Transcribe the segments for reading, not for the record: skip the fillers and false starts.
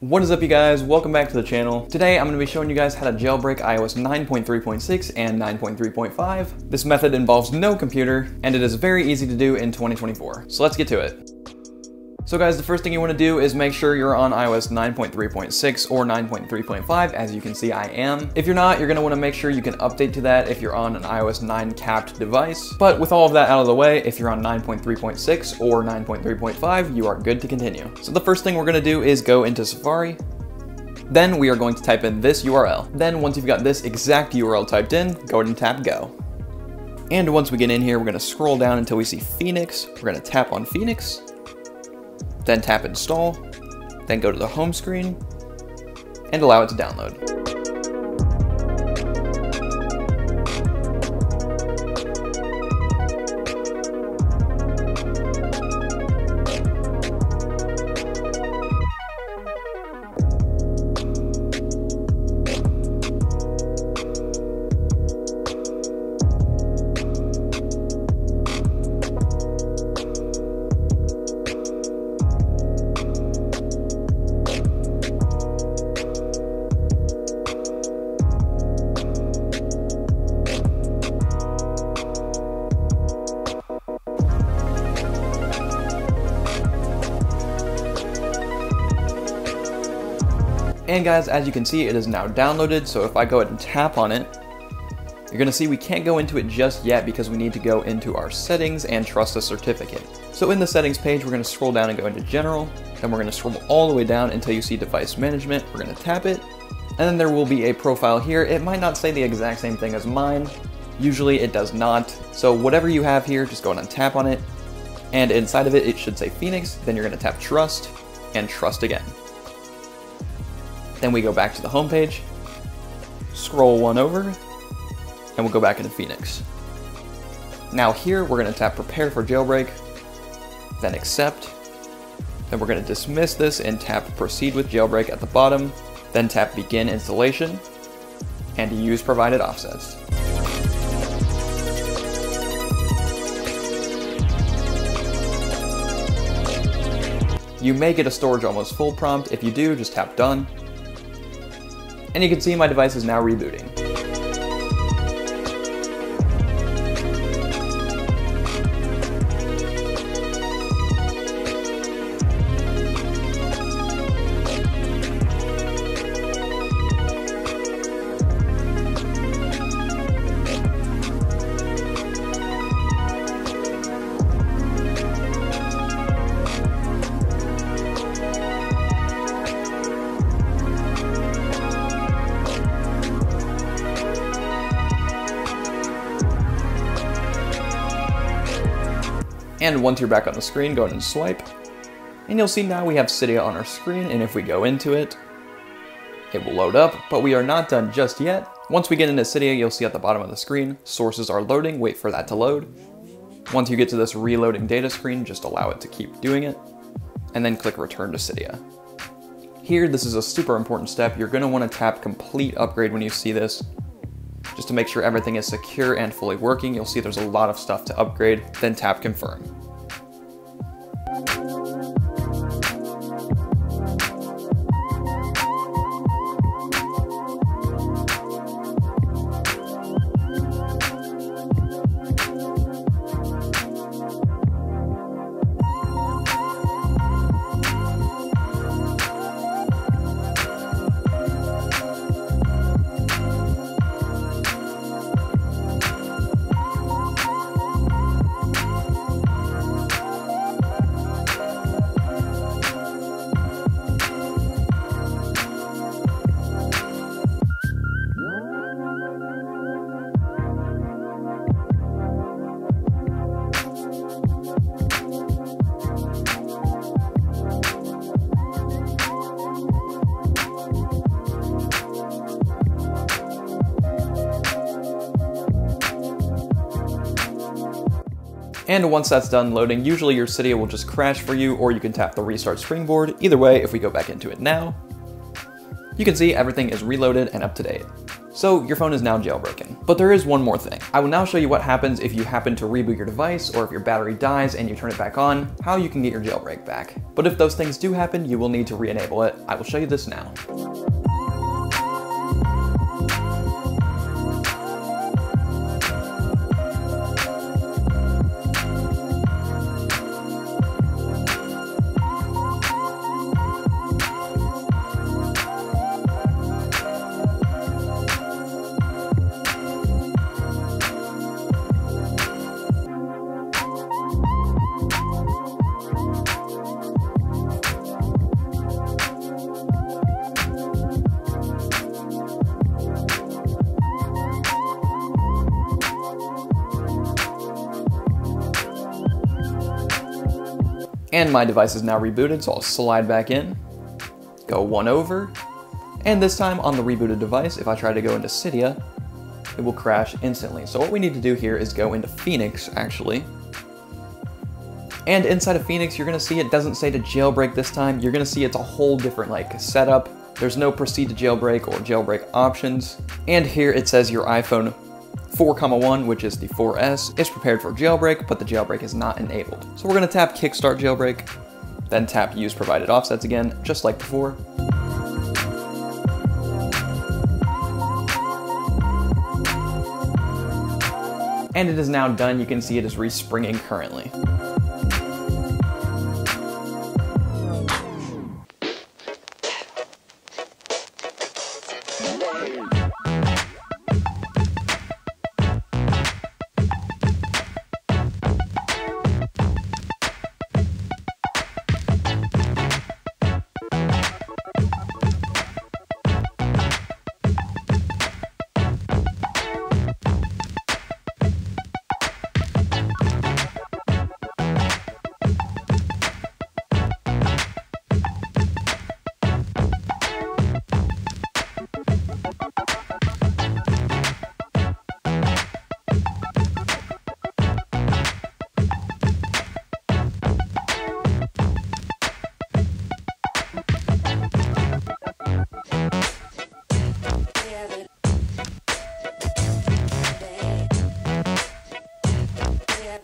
What is up, you guys? Welcome back to the channel. Today I'm going to be showing you guys how to jailbreak iOS 9.3.6 and 9.3.5. This method involves no computer and it is very easy to do in 2024. So let's get to it. So guys, the first thing you want to do is make sure you're on iOS 9.3.6 or 9.3.5. As you can see, I am. If you're not, you're going to want to make sure you can update to that if you're on an iOS 9 capped device. But with all of that out of the way, if you're on 9.3.6 or 9.3.5, you are good to continue. So the first thing we're going to do is go into Safari. Then we are going to type in this URL. Then once you've got this exact URL typed in, go ahead and tap go. And once we get in here, we're going to scroll down until we see Phoenix. We're going to tap on Phoenix. Then tap install, then go to the home screen and allow it to download. And guys, as you can see, it is now downloaded. So if I go ahead and tap on it, you're gonna see we can't go into it just yet because we need to go into our settings and trust the certificate. So in the settings page, we're gonna scroll down and go into general. Then we're gonna scroll all the way down until you see device management. We're gonna tap it. And then there will be a profile here. It might not say the exact same thing as mine. Usually it does not. So whatever you have here, just go ahead and tap on it. And inside of it, it should say Phoenix. Then you're gonna tap trust and trust again. Then we go back to the home page, scroll one over, and we'll go back into Phoenix. Now here, we're gonna tap prepare for jailbreak, then accept, then we're gonna dismiss this and tap proceed with jailbreak at the bottom, then tap begin installation, and use provided offsets. You may get a storage almost full prompt. If you do, just tap done. And you can see my device is now rebooting. And once you're back on the screen, go ahead and swipe. And you'll see now we have Cydia on our screen, and if we go into it, it will load up, but we are not done just yet. Once we get into Cydia, you'll see at the bottom of the screen, sources are loading, wait for that to load. Once you get to this reloading data screen, just allow it to keep doing it, and then click return to Cydia. Here, this is a super important step. You're gonna wanna tap complete upgrade when you see this, just to make sure everything is secure and fully working. You'll see there's a lot of stuff to upgrade, then tap confirm. And once that's done loading, usually your Cydia will just crash for you, or you can tap the restart springboard. Either way, if we go back into it now, you can see everything is reloaded and up to date. So your phone is now jailbroken. But there is one more thing. I will now show you what happens if you happen to reboot your device, or if your battery dies and you turn it back on, how you can get your jailbreak back. But if those things do happen, you will need to re-enable it. I will show you this now. And my device is now rebooted, so I'll slide back in, go one over, and this time on the rebooted device, if I try to go into Cydia, it will crash instantly. So what we need to do here is go into Phoenix, actually. And inside of Phoenix, you're gonna see it doesn't say to jailbreak this time. You're gonna see it's a whole different like setup. There's no proceed to jailbreak or jailbreak options. And here it says your iPhone 4,1, which is the 4S, is prepared for jailbreak, but the jailbreak is not enabled. So we're gonna tap Kickstart Jailbreak, then tap Use Provided Offsets again, just like before. And it is now done. You can see it is respringing currently.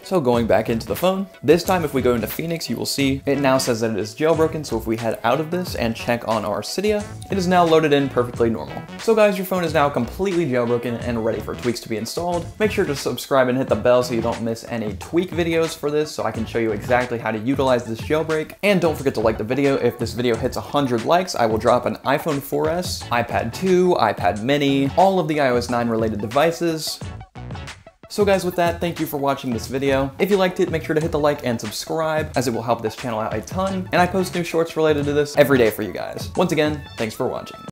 So going back into the phone, this time if we go into Phoenix, you will see it now says that it is jailbroken. So if we head out of this and check on our Cydia, it is now loaded in perfectly normal. So guys, your phone is now completely jailbroken and ready for tweaks to be installed. Make sure to subscribe and hit the bell so you don't miss any tweak videos for this, so I can show you exactly how to utilize this jailbreak. And don't forget to like the video. If this video hits 100 likes, I will drop an iPhone 4S, iPad 2, iPad mini, all of the iOS 9 related devices. So guys, with that, thank you for watching this video. If you liked it, make sure to hit the like and subscribe, as it will help this channel out a ton, and I post new shorts related to this every day for you guys. Once again, thanks for watching.